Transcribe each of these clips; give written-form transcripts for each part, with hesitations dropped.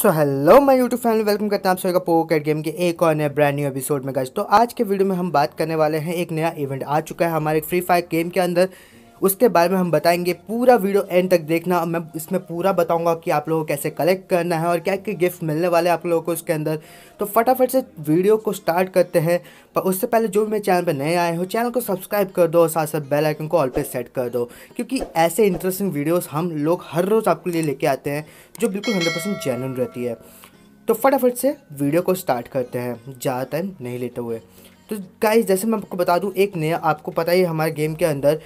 So hello my YouTube family, welcome करते हैं आप सभी का पोगोकैट गेम के एक और नए ब्रांड न्यू एपिसोड में गाइस। तो आज के वीडियो में हम बात करने वाले हैं, एक नया इवेंट आ चुका है हमारे फ्री फायर गेम के अंदर, उसके बारे में हम बताएंगे। पूरा वीडियो एंड तक देखना, मैं इसमें पूरा बताऊंगा कि आप लोगों को कैसे कलेक्ट करना है और क्या क्या गिफ्ट मिलने वाले हैं आप लोगों को उसके अंदर। तो फटाफट से वीडियो को स्टार्ट करते हैं, पर उससे पहले जो भी मेरे चैनल पर नए आए हो चैनल को सब्सक्राइब कर दो और साथ साथ बेल आइकन को ऑल पे सेट कर दो, क्योंकि ऐसे इंटरेस्टिंग वीडियोज़ हम लोग हर रोज़ आपके लिए लेके आते हैं जो बिल्कुल 100% जेन्युइन रहती है। तो फटाफट से वीडियो को स्टार्ट करते हैं ज़्यादा टाइम नहीं लेते हुए। तो गाइस जैसे मैं आपको बता दूँ, एक नया आपको पता ही हमारे गेम के अंदर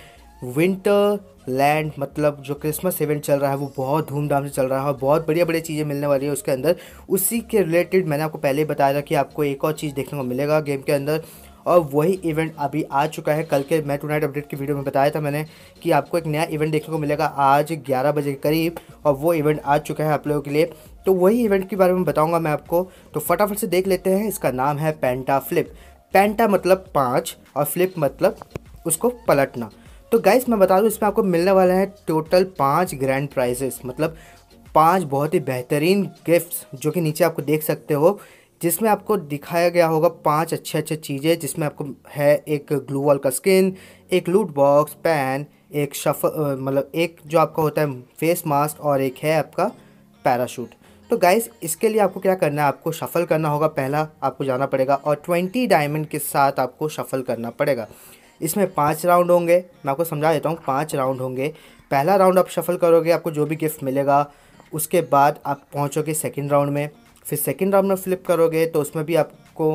विंटर लैंड मतलब जो क्रिसमस इवेंट चल रहा है वो बहुत धूमधाम से चल रहा है और बहुत बढ़िया बढ़िया चीज़ें मिलने वाली है उसके अंदर। उसी के रिलेटेड मैंने आपको पहले ही बताया था कि आपको एक और चीज़ देखने को मिलेगा गेम के अंदर, और वही इवेंट अभी आ चुका है। कल के मैं टुनाइट अपडेट की वीडियो में बताया था मैंने कि आपको एक नया इवेंट देखने को मिलेगा आज 11 बजे के करीब, और वो इवेंट आ चुका है आप लोगों के लिए। तो वही इवेंट के बारे में बताऊँगा मैं आपको, तो फटाफट से देख लेते हैं। इसका नाम है पेंटा फ्लिप। पेंटा मतलब 5 और फ्लिप मतलब उसको पलटना। तो गाइस मैं बता दूं, इसमें आपको मिलने वाला है टोटल 5 ग्रैंड प्राइजेस, मतलब 5 बहुत ही बेहतरीन गिफ्ट्स जो कि नीचे आपको देख सकते हो, जिसमें आपको दिखाया गया होगा 5 अच्छे चीज़ें, जिसमें आपको है एक ग्लू वॉल का स्किन, एक लूट बॉक्स, पैन, एक शफल मतलब एक जो आपका होता है फेस मास्क, और एक है आपका पैराशूट। तो गाइस इसके लिए आपको क्या करना है, आपको शफल करना होगा, पहला आपको जाना पड़ेगा और 20 डायमंड के साथ आपको शफल करना पड़ेगा। इसमें 5 राउंड होंगे, मैं आपको समझा देता हूँ। 5 राउंड होंगे, पहला राउंड आप शफल करोगे, आपको जो भी गिफ्ट मिलेगा, उसके बाद आप पहुँचोगे सेकंड राउंड में, फिर सेकंड राउंड में फ्लिप करोगे तो उसमें भी आपको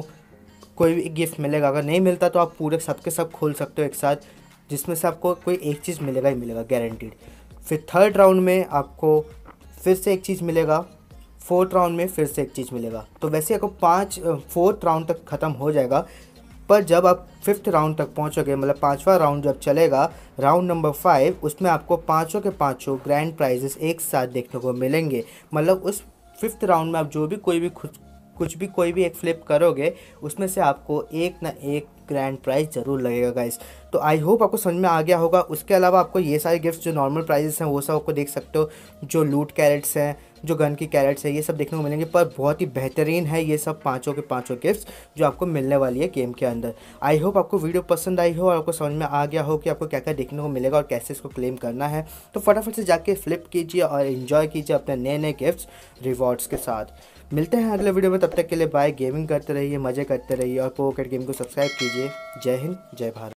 कोई भी गिफ्ट मिलेगा। अगर नहीं मिलता तो आप पूरे सब के सब खोल सकते हो एक साथ, जिसमें से आपको कोई एक चीज़ मिलेगा ही मिलेगा गारंटीड। फिर थर्ड राउंड में आपको फिर से एक चीज़ मिलेगा, फोर्थ राउंड में फिर से एक चीज़ मिलेगा। तो वैसे आपको फोर्थ राउंड तक ख़त्म हो जाएगा, पर जब आप फिफ्थ राउंड तक पहुंचोगे मतलब 5वां राउंड जब चलेगा, राउंड नंबर 5, उसमें आपको 5 के 5 ग्रैंड प्राइजेस एक साथ देखने को मिलेंगे। मतलब उस फिफ्थ राउंड में आप जो भी कोई भी एक फ्लिप करोगे, उसमें से आपको एक ना एक ग्रैंड प्राइज ज़रूर लगेगा गाइस। तो आई होप आपको समझ में आ गया होगा। उसके अलावा आपको ये सारे गिफ्ट्स जो नॉर्मल प्राइजेस हैं वो सब आपको देख सकते हो, जो लूट कैरेट्स हैं, जो गन की कैरेट्स हैं, ये सब देखने को मिलेंगे। पर बहुत ही बेहतरीन है ये सब 5 के 5 गिफ्ट्स जो आपको मिलने वाली है गेम के अंदर। आई होप आपको वीडियो पसंद आई हो और आपको समझ में आ गया हो कि आपको क्या क्या देखने को मिलेगा और कैसे इसको क्लेम करना है। तो फटाफट से जाके फ्लिप कीजिए और इन्जॉय कीजिए अपने नए नए गिफ्ट्स रिवॉर्ड्स के साथ। मिलते हैं अगले वीडियो में, तब तक के लिए बाय। गेमिंग करते रहिए, मज़े करते रहिए और पोगोकैट गेम को सब्सक्राइब कीजिए। जय हिंद, जय भारत।